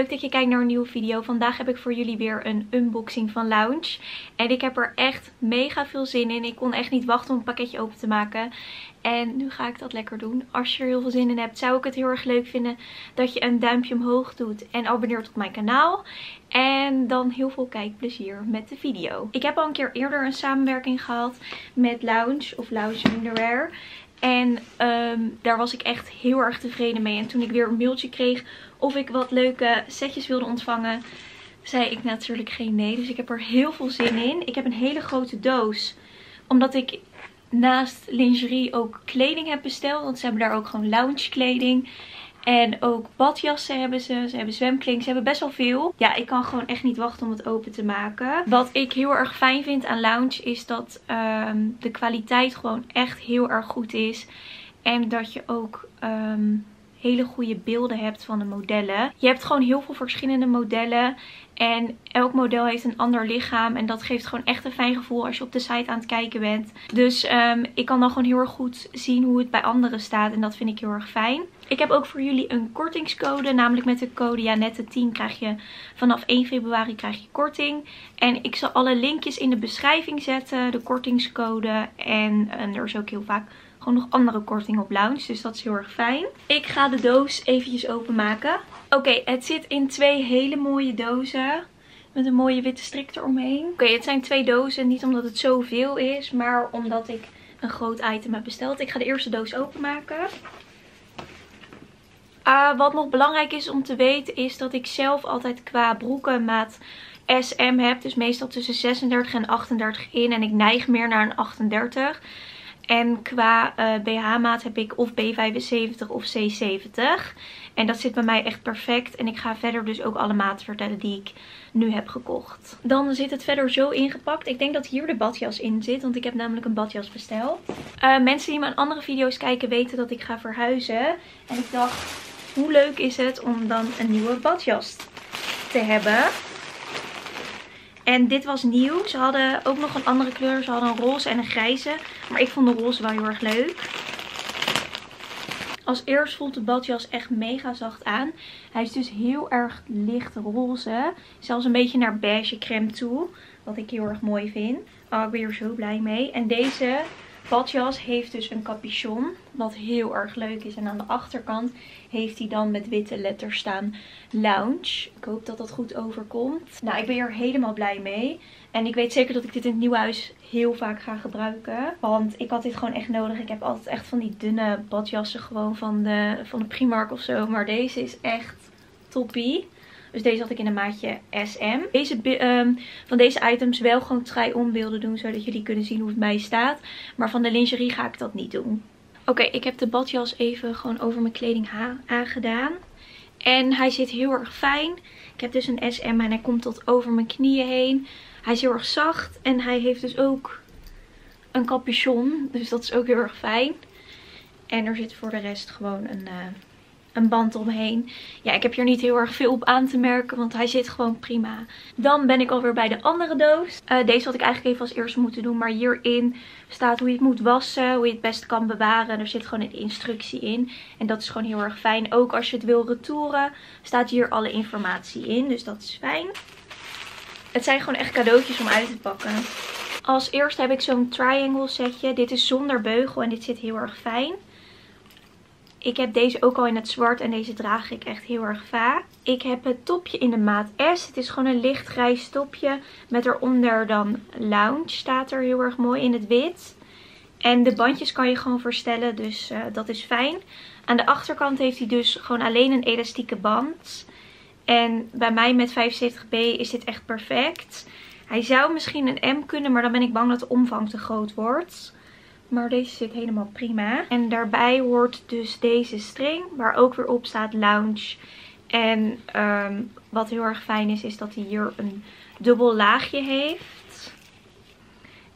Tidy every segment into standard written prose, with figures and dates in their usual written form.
leuk dat je kijkt naar een nieuwe video. Vandaag heb ik voor jullie weer een unboxing van Lounge. En ik heb er echt mega veel zin in. Ik kon echt niet wachten om het pakketje open te maken. En nu ga ik dat lekker doen. Als je er heel veel zin in hebt, zou ik het heel erg leuk vinden dat je een duimpje omhoog doet. En abonneert op mijn kanaal. En dan heel veel kijkplezier met de video. Ik heb al een keer eerder een samenwerking gehad met Lounge of Lounge Underwear. En daar was ik echt heel erg tevreden mee. En toen ik weer een mailtje kreeg of ik wat leuke setjes wilde ontvangen, zei ik natuurlijk geen nee. Dus ik heb er heel veel zin in. Ik heb een hele grote doos. Omdat ik naast lingerie ook kleding heb besteld. Want ze hebben daar ook gewoon lounge kleding. En ook badjassen hebben ze. Ze hebben zwemkleding. Ze hebben best wel veel. Ja, ik kan gewoon echt niet wachten om het open te maken. Wat ik heel erg fijn vind aan Lounge is dat de kwaliteit gewoon echt heel erg goed is. En dat je ook hele goede beelden hebt van de modellen. Je hebt gewoon heel veel verschillende modellen. En elk model heeft een ander lichaam. En dat geeft gewoon echt een fijn gevoel als je op de site aan het kijken bent. Dus ik kan dan gewoon heel erg goed zien hoe het bij anderen staat. En dat vind ik heel erg fijn. Ik heb ook voor jullie een kortingscode. Namelijk met de code Janette10 krijg je vanaf 1 februari krijg je korting. En ik zal alle linkjes in de beschrijving zetten. De kortingscode. En er is ook heel vaak gewoon nog andere korting op Lounge. Dus dat is heel erg fijn. Ik ga de doos eventjes openmaken. Oké, het zit in twee hele mooie dozen. Met een mooie witte strik eromheen. Oké, het zijn twee dozen. Niet omdat het zoveel is. Maar omdat ik een groot item heb besteld. Ik ga de eerste doos openmaken. Wat nog belangrijk is om te weten is dat ik zelf altijd qua broeken maat SM heb. Dus meestal tussen 36 en 38 in. En ik neig meer naar een 38. En qua BH-maat heb ik of B75 of C70. En dat zit bij mij echt perfect. En ik ga verder dus ook alle maten vertellen die ik nu heb gekocht. Dan zit het verder zo ingepakt. Ik denk dat hier de badjas in zit. Want ik heb namelijk een badjas besteld. Mensen die mijn andere video's kijken weten dat ik ga verhuizen. En ik dacht, hoe leuk is het om dan een nieuwe badjas te hebben. En dit was nieuw. Ze hadden ook nog een andere kleur. Ze hadden een roze en een grijze. Maar ik vond de roze wel heel erg leuk. Als eerst voelt de badjas echt mega zacht aan. Hij is dus heel erg licht roze. Zelfs een beetje naar beige crème toe. Wat ik heel erg mooi vind. Oh, ik ben hier zo blij mee. En deze badjas heeft dus een capuchon. Wat heel erg leuk is. En aan de achterkant heeft hij dan met witte letters staan Lounge. Ik hoop dat dat goed overkomt. Nou, ik ben hier helemaal blij mee. En ik weet zeker dat ik dit in het nieuwe huis heel vaak ga gebruiken. Want ik had dit gewoon echt nodig. Ik heb altijd echt van die dunne badjassen gewoon van de Primark of zo. Maar deze is echt toppie. Dus deze had ik in een maatje SM. Van deze items wel gewoon try-on beelden doen. Zodat jullie kunnen zien hoe het mij staat. Maar van de lingerie ga ik dat niet doen. Oké, ik heb de badjas even gewoon over mijn kleding aangedaan. En hij zit heel erg fijn. Ik heb dus een SM en hij komt tot over mijn knieën heen. Hij is heel erg zacht. En hij heeft dus ook een capuchon. Dus dat is ook heel erg fijn. En er zit voor de rest gewoon een band omheen. Ja, ik heb hier niet heel erg veel op aan te merken. Want hij zit gewoon prima. Dan ben ik alweer bij de andere doos. Deze had ik eigenlijk even als eerste moeten doen. Maar hierin staat hoe je het moet wassen. Hoe je het best kan bewaren. Er zit gewoon een instructie in. En dat is gewoon heel erg fijn. Ook als je het wil retouren staat hier alle informatie in. Dus dat is fijn. Het zijn gewoon echt cadeautjes om uit te pakken. Als eerste heb ik zo'n triangle setje. Dit is zonder beugel en dit zit heel erg fijn. Ik heb deze ook al in het zwart en deze draag ik echt heel erg vaak. Ik heb het topje in de maat S. Het is gewoon een lichtgrijs topje met eronder dan Lounge staat er heel erg mooi in het wit. En de bandjes kan je gewoon verstellen, dus dat is fijn. Aan de achterkant heeft hij dus gewoon alleen een elastieke band. En bij mij met 75B is dit echt perfect. Hij zou misschien een M kunnen, maar dan ben ik bang dat de omvang te groot wordt. Maar deze zit helemaal prima. En daarbij hoort dus deze string. Waar ook weer op staat Lounge. En wat heel erg fijn is. Is dat hij hier een dubbel laagje heeft.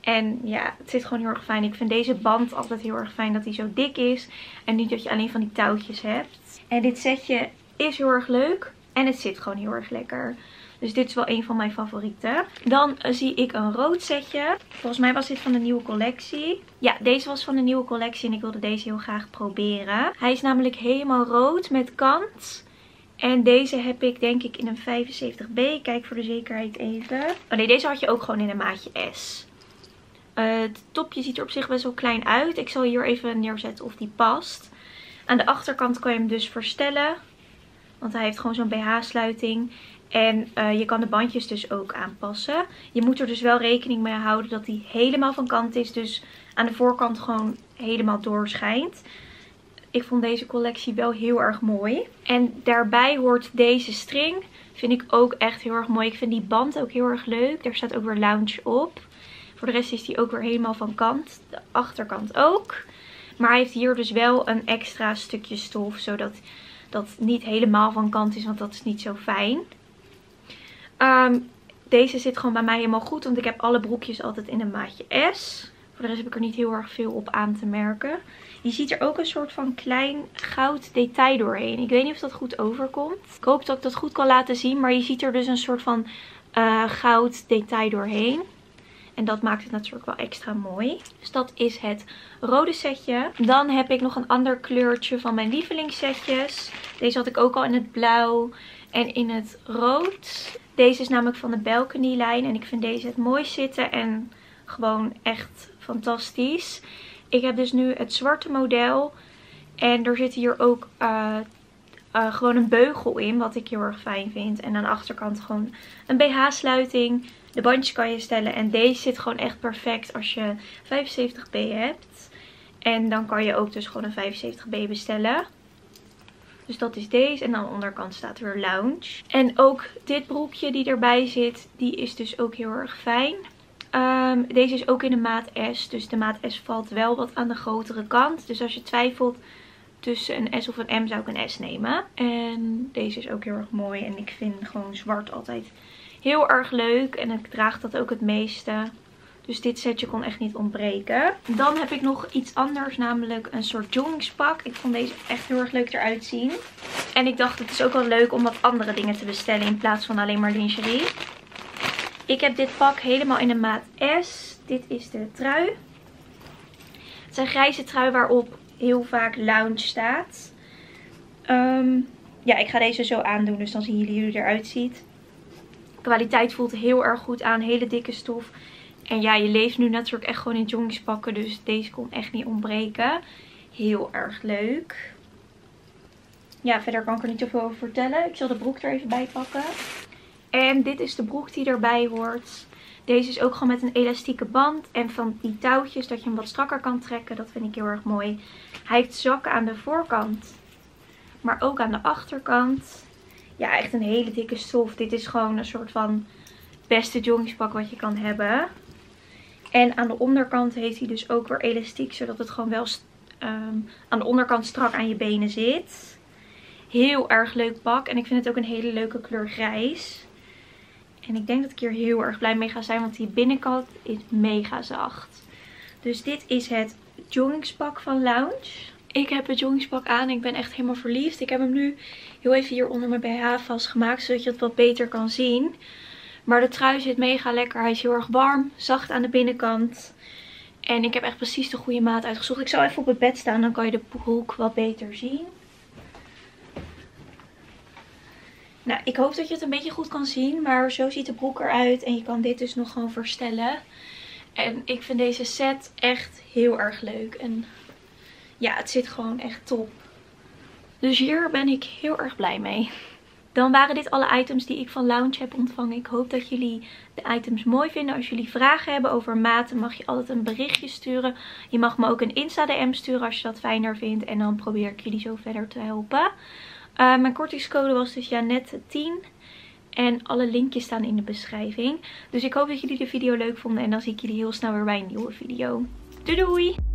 En ja, het zit gewoon heel erg fijn. Ik vind deze band altijd heel erg fijn. Dat hij zo dik is. En niet dat je alleen van die touwtjes hebt. En dit setje is heel erg leuk. En het zit gewoon heel erg lekker. Dus dit is wel een van mijn favorieten. Dan zie ik een rood setje. Volgens mij was dit van de nieuwe collectie. Ja, deze was van de nieuwe collectie en ik wilde deze heel graag proberen. Hij is namelijk helemaal rood met kant. En deze heb ik denk ik in een 75B. Kijk voor de zekerheid even. Oh nee, deze had je ook gewoon in een maatje S. Het topje ziet er op zich best wel klein uit. Ik zal hier even neerzetten of die past. Aan de achterkant kan je hem dus verstellen. Want hij heeft gewoon zo'n BH-sluiting. En je kan de bandjes dus ook aanpassen. Je moet er dus wel rekening mee houden dat hij helemaal van kant is. Dus aan de voorkant gewoon helemaal doorschijnt. Ik vond deze collectie wel heel erg mooi. En daarbij hoort deze string. Vind ik ook echt heel erg mooi. Ik vind die band ook heel erg leuk. Daar staat ook weer Lounge op. Voor de rest is die ook weer helemaal van kant. De achterkant ook. Maar hij heeft hier dus wel een extra stukje stof. Zodat dat niet helemaal van kant is. Want dat is niet zo fijn. Deze zit gewoon bij mij helemaal goed. Want ik heb alle broekjes altijd in een maatje S. Voor de rest heb ik er niet heel erg veel op aan te merken. Je ziet er ook een soort van klein goud detail doorheen. Ik weet niet of dat goed overkomt. Ik hoop dat ik dat goed kan laten zien. Maar je ziet er dus een soort van goud detail doorheen. En dat maakt het natuurlijk wel extra mooi. Dus dat is het rode setje. Dan heb ik nog een ander kleurtje van mijn lievelingssetjes. Deze had ik ook al in het blauw en in het rood. Deze is namelijk van de Balcony lijn. En ik vind deze het mooi zitten en gewoon echt fantastisch. Ik heb dus nu het zwarte model. En er zit hier ook gewoon een beugel in. Wat ik heel erg fijn vind. En aan de achterkant gewoon een BH-sluiting. De bandjes kan je stellen. En deze zit gewoon echt perfect als je 75B hebt. En dan kan je ook dus gewoon een 75B bestellen. Dus dat is deze. En aan de onderkant staat weer Lounge. En ook dit broekje die erbij zit. Die is dus ook heel erg fijn. Deze is ook in de maat S. Dus de maat S valt wel wat aan de grotere kant. Dus als je twijfelt tussen een S of een M zou ik een S nemen. En deze is ook heel erg mooi. En ik vind gewoon zwart altijd heel erg leuk. En ik draag dat ook het meeste. Dus dit setje kon echt niet ontbreken. Dan heb ik nog iets anders. Namelijk een soort joggingspak. Ik vond deze echt heel erg leuk eruit zien. En ik dacht het is ook wel leuk om wat andere dingen te bestellen. In plaats van alleen maar lingerie. Ik heb dit pak helemaal in de maat S. Dit is de trui. Het is een grijze trui waarop heel vaak Lounge staat. Ja, ik ga deze zo aandoen. Dus dan zien jullie hoe het eruit ziet. De kwaliteit voelt heel erg goed aan. Hele dikke stof. En ja, je leeft nu natuurlijk echt gewoon in joggingspakken. Dus deze kon echt niet ontbreken. Heel erg leuk. Ja, verder kan ik er niet zoveel over vertellen. Ik zal de broek er even bij pakken. En dit is de broek die erbij hoort. Deze is ook gewoon met een elastieke band. En van die touwtjes dat je hem wat strakker kan trekken. Dat vind ik heel erg mooi. Hij heeft zakken aan de voorkant. Maar ook aan de achterkant. Ja, echt een hele dikke stof. Dit is gewoon een soort van beste joggingspak wat je kan hebben. En aan de onderkant heeft hij dus ook weer elastiek. Zodat het gewoon wel aan de onderkant strak aan je benen zit. Heel erg leuk pak. En ik vind het ook een hele leuke kleur grijs. En ik denk dat ik hier heel erg blij mee ga zijn. Want die binnenkant is mega zacht. Dus dit is het joggingspak van Lounge. Ik heb het joggingspak aan. Ik ben echt helemaal verliefd. Ik heb hem nu heel even hier onder mijn BH vastgemaakt. Zodat je het wat beter kan zien. Maar de trui zit mega lekker. Hij is heel erg warm. Zacht aan de binnenkant. En ik heb echt precies de goede maat uitgezocht. Ik zal even op het bed staan. Dan kan je de broek wat beter zien. Nou, ik hoop dat je het een beetje goed kan zien. Maar zo ziet de broek eruit. En je kan dit dus nog gewoon verstellen. En ik vind deze set echt heel erg leuk. En ja, het zit gewoon echt top. Dus hier ben ik heel erg blij mee. Dan waren dit alle items die ik van Lounge heb ontvangen. Ik hoop dat jullie de items mooi vinden. Als jullie vragen hebben over maten mag je altijd een berichtje sturen. Je mag me ook een Insta-DM sturen als je dat fijner vindt. En dan probeer ik jullie zo verder te helpen. Mijn kortingscode was dus Janette10. En alle linkjes staan in de beschrijving. Dus ik hoop dat jullie de video leuk vonden. En dan zie ik jullie heel snel weer bij een nieuwe video. Doei doei!